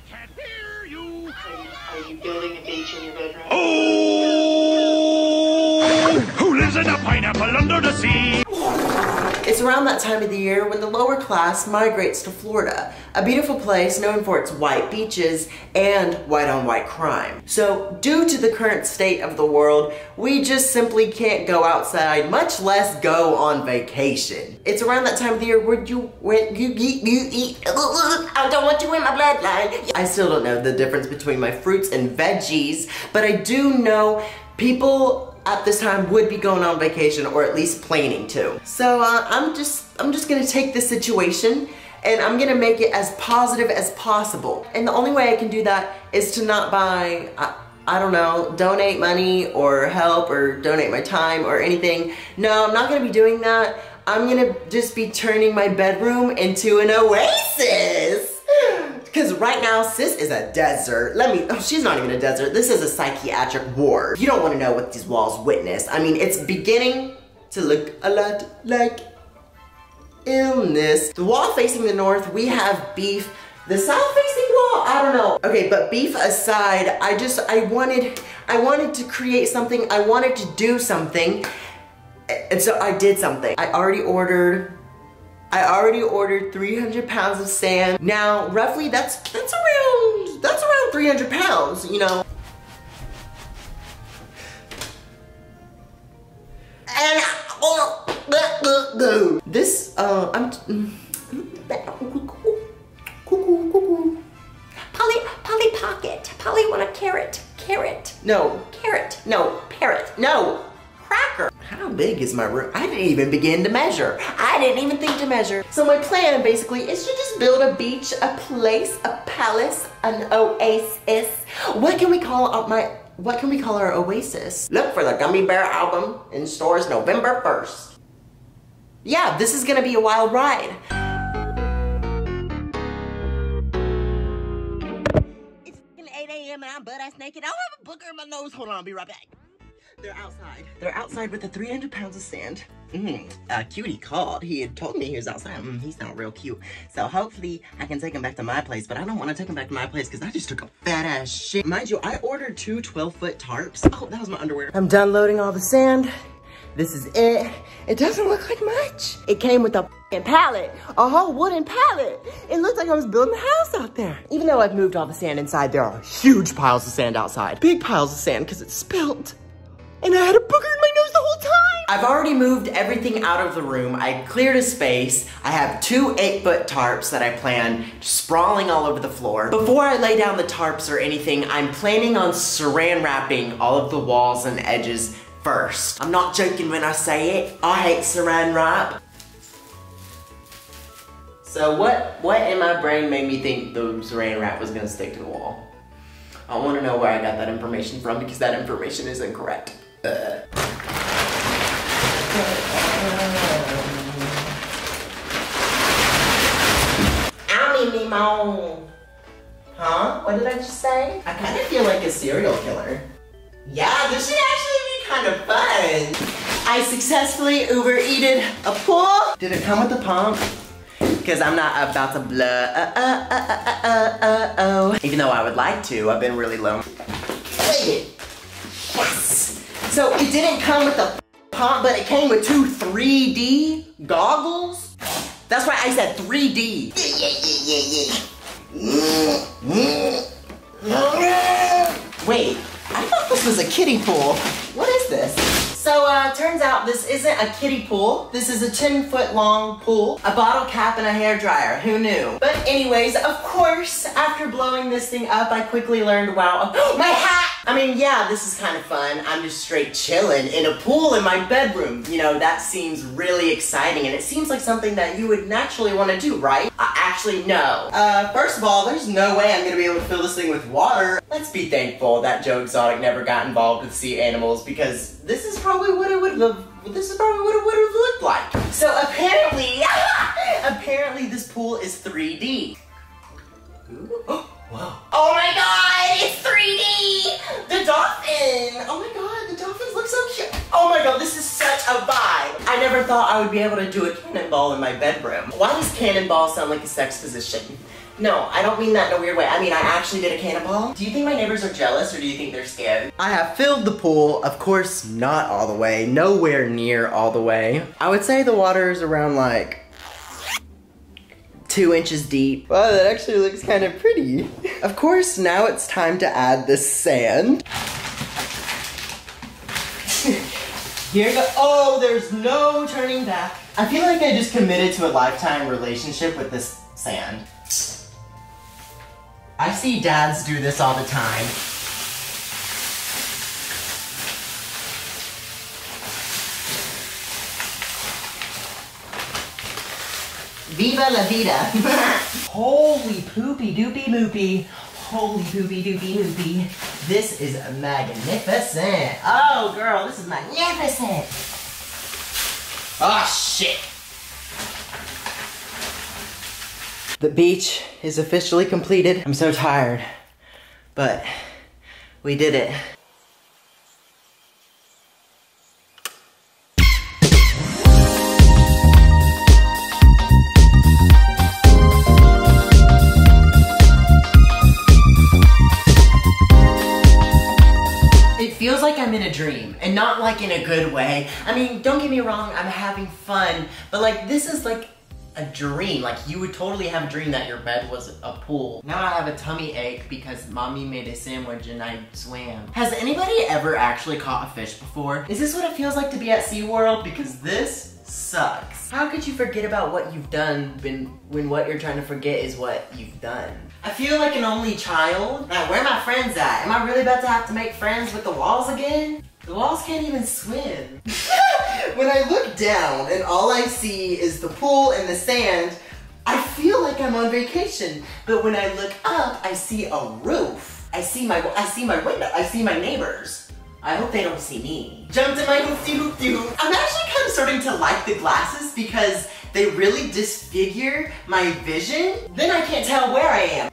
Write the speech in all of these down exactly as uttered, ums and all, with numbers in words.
I can't hear you. Are you building a beach in your bedroom? Oh! Who lives in a pineapple under the sea? It's around that time of the year when the lower class migrates to Florida, a beautiful place known for its white beaches and white-on-white crime. So due to the current state of the world, we just simply can't go outside, much less go on vacation. It's around that time of the year where you, where you eat, you eat, I don't want you in my bloodline. I still don't know the difference between my fruits and veggies, but I do know people at this time would be going on vacation, or at least planning to. So uh, I'm just I'm just gonna take this situation and I'm gonna make it as positive as possible. And the only way I can do that is to not buy, I, I don't know, donate money or help or donate my time or anything. No, I'm not gonna be doing that. I'm gonna just be turning my bedroom into an oasis. Because right now, sis is a desert. Let me, oh, she's not even a desert. This is a psychiatric ward. You don't want to know what these walls witness. I mean, it's beginning to look a lot like illness. The wall facing the north, we have beef. The south facing wall, I don't know. Okay, but beef aside, I just, I wanted, I wanted to create something. I wanted to do something. And so I did something. I already ordered I already ordered three hundred pounds of sand. Now, roughly, that's that's around that's around three hundred pounds, you know. And oh, this uh, I'm Polly, Polly Pocket, Polly want a carrot, carrot. No, carrot. No, parrot. No. Cracker. How big is my room? I didn't even begin to measure. I didn't even think to measure. So my plan basically is to just build a beach, a place, a palace, an oasis. What can we call our, my, what can we call our oasis? Look for the Gummy Bear album in stores November first. Yeah, this is gonna be a wild ride. It's eight A M and I'm butt-ass naked. I don't have a booger in my nose. Hold on, I'll be right back. They're outside. They're outside with the three hundred pounds of sand. Mm, uh, Cutie called. He had told me he was outside. Mm, he's not real cute. So hopefully I can take him back to my place, but I don't want to take him back to my place because I just took a fat ass shit. Mind you, I ordered two twelve foot tarps. Oh, that was my underwear. I'm done loading all the sand. This is it. It doesn't look like much. It came with a f***ing pallet, a whole wooden pallet. It looked like I was building a house out there. Even though I've moved all the sand inside, there are huge piles of sand outside. Big piles of sand because it's spilled. And I had a booger in my nose the whole time. I've already moved everything out of the room. I cleared a space. I have two eight foot tarps that I plan sprawling all over the floor. Before I lay down the tarps or anything, I'm planning on saran wrapping all of the walls and edges first. I'm not joking when I say it. I hate saran wrap. So what, what in my brain made me think the saran wrap was gonna stick to the wall? I wanna know where I got that information from because that information is incorrect. Uh. Ow, me, me, mo. Huh? What did I just say? I kind of feel like a serial killer. Yeah, this should actually be kind of fun. I successfully Uber-eated a pool. Did it come with a pump? Because I'm not about to blow. Uh, uh, uh, uh, uh, uh, oh. Even though I would like to, I've been really low. Yes. So it didn't come with a pump, but it came with two three D goggles. That's why I said three D. Wait, I thought this was a kiddie pool. What is this? So uh, turns out this isn't a kiddie pool. This is a ten foot long pool, a bottle cap and a hair dryer. Who knew? But anyways, of course, after blowing this thing up, I quickly learned, wow, my hat! I mean, yeah, this is kind of fun. I'm just straight chilling in a pool in my bedroom. You know, that seems really exciting, and it seems like something that you would naturally want to do, right? Uh, actually, no. Uh, first of all, there's no way I'm going to be able to fill this thing with water. Let's be thankful that Joe Exotic never got involved with sea animals, because this is probably what it would have This is probably what it would have looked like. So apparently, apparently this pool is three D. Ooh. Oh, wow. Oh my god, it's three D! The dolphin! Oh my god, the dolphins look so cute. Oh my god, this is such a vibe. I never thought I would be able to do a cannonball in my bedroom. Why does cannonball sound like a sex position? No, I don't mean that in a weird way. I mean, I actually did a cannonball. Do you think my neighbors are jealous or do you think they're scared? I have filled the pool. Of course, not all the way. Nowhere near all the way. I would say the water is around like two inches deep. Wow, that actually looks kind of pretty. Of course, now it's time to add the sand. Here go- oh, there's no turning back. I feel like I just committed to a lifetime relationship with this sand. I see dads do this all the time. Viva la vida. Holy poopy doopy moopy. Holy poopy doopy moopy. This is magnificent. Oh girl, this is magnificent. Oh shit. The beach is officially completed. I'm so tired, but we did it. It feels like I'm in a dream, and not like in a good way. I mean, don't get me wrong, I'm having fun, but like this is like a dream. Like you would totally have a dream that your bed was a pool. Now I have a tummy ache because mommy made a sandwich and I swam. Has anybody ever actually caught a fish before? Is this what it feels like to be at SeaWorld? Because this sucks. How could you forget about what you've done when, when what you're trying to forget is what you've done? I feel like an only child. Like, where are my friends at? Am I really about to have to make friends with the walls again? The walls can't even swim. When I look down and all I see is the pool and the sand, I feel like I'm on vacation. But when I look up, I see a roof. I see my I see my window. I see my neighbors. I hope they don't see me. Jumped in my hoopty hoopty hoop. I'm actually kind of starting to like the glasses because they really disfigure my vision. Then I can't tell where I am.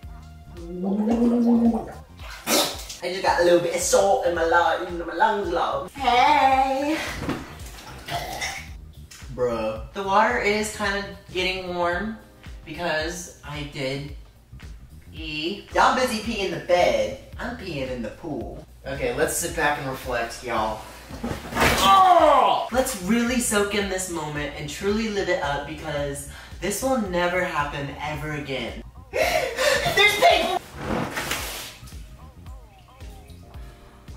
I just got a little bit of salt in my lungs, in my lungs, love. Hey! Bruh. The water is kind of getting warm because I did pee. Y'all busy peeing in the bed. I'm peeing in the pool. Okay, let's sit back and reflect, y'all. Oh! Let's really soak in this moment and truly live it up because this will never happen ever again. There's people!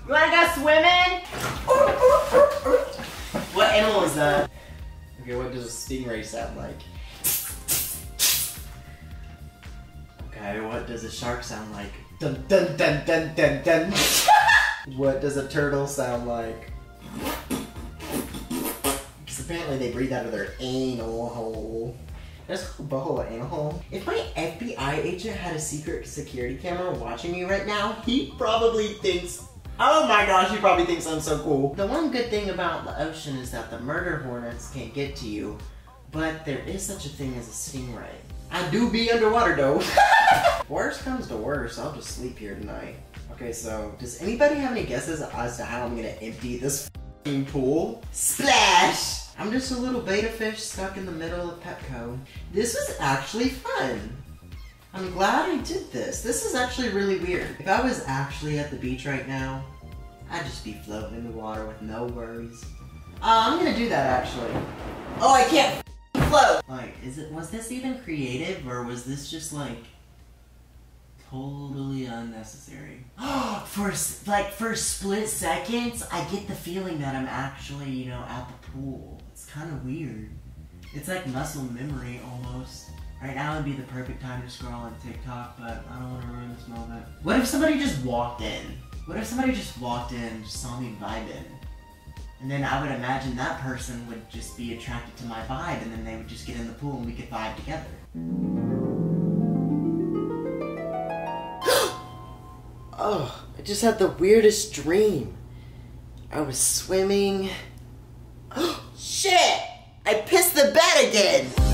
You wanna go swimming? What animal is that? Okay, what does a stingray sound like? Okay, what does a shark sound like? Dun dun dun dun dun dun. What does a turtle sound like? Because apparently they breathe out of their anal hole. There's a bowl of anal hole. If my F B I agent had a secret security camera watching me right now, he probably thinks, oh my gosh, he probably thinks I'm so cool. The one good thing about the ocean is that the murder hornets can't get to you, but there is such a thing as a stingray. I do be underwater though. Worst comes to worst, I'll just sleep here tonight. Okay, so does anybody have any guesses as to how I'm gonna empty this f***ing pool? Splash! I'm just a little beta fish stuck in the middle of Pepco. This was actually fun. I'm glad I did this. This is actually really weird. If I was actually at the beach right now, I'd just be floating in the water with no worries. Uh, I'm gonna do that actually. Oh, I can't float! Like, is it, was this even creative or was this just like totally unnecessary? for like for a split seconds, I get the feeling that I'm actually, you know, at the pool. It's kind of weird. It's like muscle memory almost. Right now would be the perfect time to scroll on Tik Tok, but I don't want to ruin this moment. What if somebody just walked in? What if somebody just walked in, just saw me vibing? And then I would imagine that person would just be attracted to my vibe, and then they would just get in the pool and we could vibe together. Oh, I just had the weirdest dream. I was swimming. Oh, shit! I pissed the bed again!